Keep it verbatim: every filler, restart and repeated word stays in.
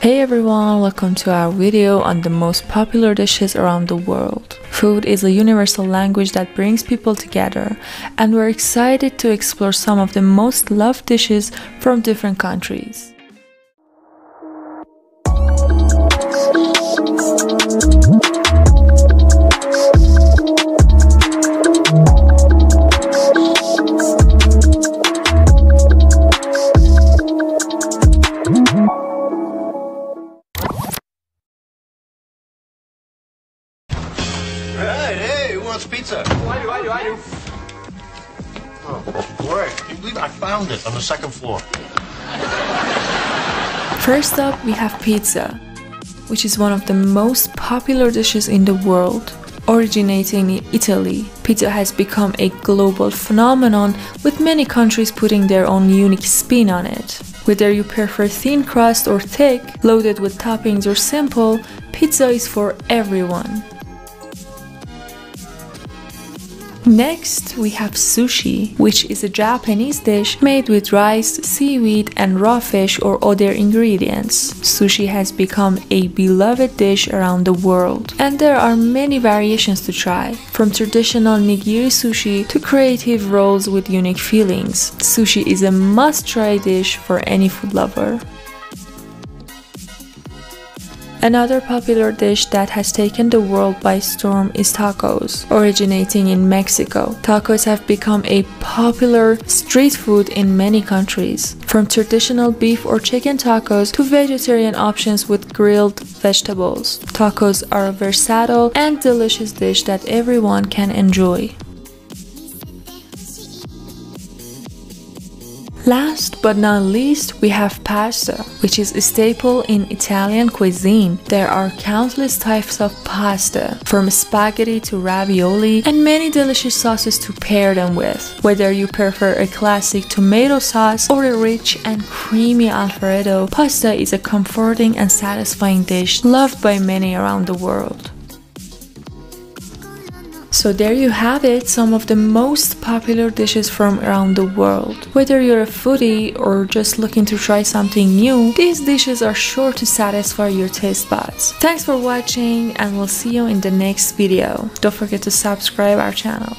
Hey everyone, welcome to our video on the most popular dishes around the world. Food is a universal language that brings people together, and we're excited to explore some of the most loved dishes from different countries. Pizza. Oh, I do, I do, I do. Oh, Lord, can you believe I found it on the second floor? First up, we have pizza, which is one of the most popular dishes in the world. Originating in Italy, pizza has become a global phenomenon, with many countries putting their own unique spin on it. Whether you prefer thin crust or thick, loaded with toppings or simple, pizza is for everyone. Next, we have sushi, which is a Japanese dish made with rice, seaweed, and raw fish or other ingredients. Sushi has become a beloved dish around the world, and there are many variations to try, from traditional nigiri sushi to creative rolls with unique fillings. Sushi is a must-try dish for any food lover. Another popular dish that has taken the world by storm is tacos, originating in Mexico. Tacos have become a popular street food in many countries, from traditional beef or chicken tacos to vegetarian options with grilled vegetables. Tacos are a versatile and delicious dish that everyone can enjoy. Last but not least, we have pasta, which is a staple in Italian cuisine. There are countless types of pasta, from spaghetti to ravioli, and many delicious sauces to pair them with. Whether you prefer a classic tomato sauce or a rich and creamy Alfredo, pasta is a comforting and satisfying dish loved by many around the world. So there you have it, some of the most popular dishes from around the world. Whether you're a foodie or just looking to try something new, these dishes are sure to satisfy your taste buds. Thanks for watching, and we'll see you in the next video. Don't forget to subscribe our channel.